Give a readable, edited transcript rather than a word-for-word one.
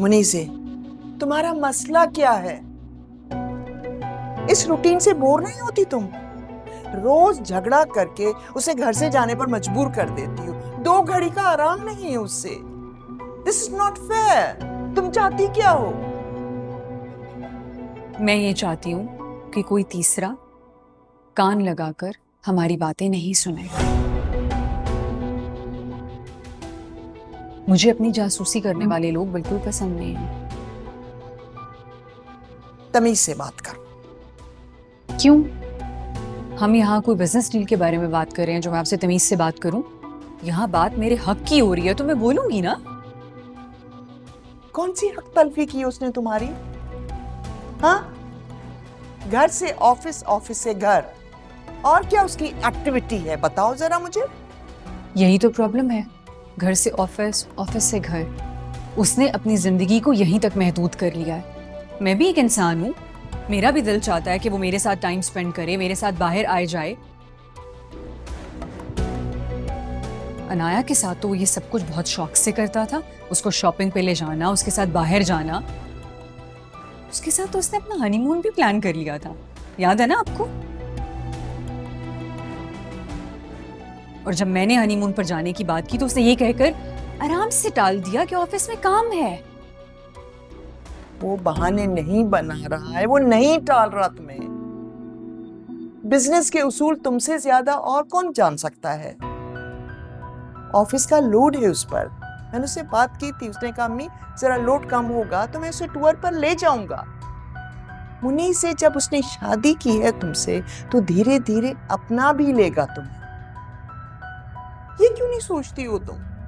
रुक्मिणी से, तुम्हारा मसला क्या है? इस रूटीन से बोर नहीं होती तुम? रोज झगड़ा करके उसे घर से जाने पर मजबूर कर देती हो, 2 घड़ी का आराम नहीं है उससे। This is not fair. तुम चाहती क्या हो? मैं ये चाहती हूँ कि कोई तीसरा कान लगाकर हमारी बातें नहीं सुने। मुझे अपनी जासूसी करने वाले लोग बिल्कुल पसंद नहीं हैं। तमीज से बात करो। क्यों? हम यहाँ कोई बिजनेस डील के बारे में बात कर रहे हैं जो मैं आपसे तमीज से बात करूं? यहाँ बात मेरे हक की हो रही है तो मैं बोलूंगी ना। कौन सी हक तलफी की उसने तुम्हारी? हाँ, घर से ऑफिस, ऑफिस से घर, और क्या उसकी एक्टिविटी है बताओ जरा मुझे। यही तो प्रॉब्लम है, घर से ऑफिस, ऑफिस से घर। उसने अपनी जिंदगी को यहीं तक महदूद कर लिया है। मैं भी एक इंसान हूँ, मेरा भी दिल चाहता है कि वो मेरे साथ टाइम स्पेंड करे, मेरे साथ बाहर आए जाए। अनाया के साथ तो वो ये सब कुछ बहुत शौक से करता था, उसको शॉपिंग पे ले जाना, उसके साथ बाहर जाना। उसके साथ तो उसने अपना हनीमून भी प्लान कर लिया था, याद है ना आपको? और जब मैंने हनीमून पर जाने की बात की तो उसने ये कहकर आराम से टाल दिया कि ऑफिस में काम है। वो बहाने नहीं बना रहा है, वो नहीं टाल रहा तुम्हें। बिजनेस के उसूल तुमसे ज्यादा और कौन जान सकता है? ऑफिस का लोड है उस पर। मैंने उससे बात की थी, उसने कहा अम्मी जरा लोड कम होगा तो मैं उसे टूर पर ले जाऊंगा। मुनी से जब उसने शादी की है तुमसे तो धीरे धीरे अपना भी लेगा तुम्हें। ये क्यों नहीं सोचती हो तुम?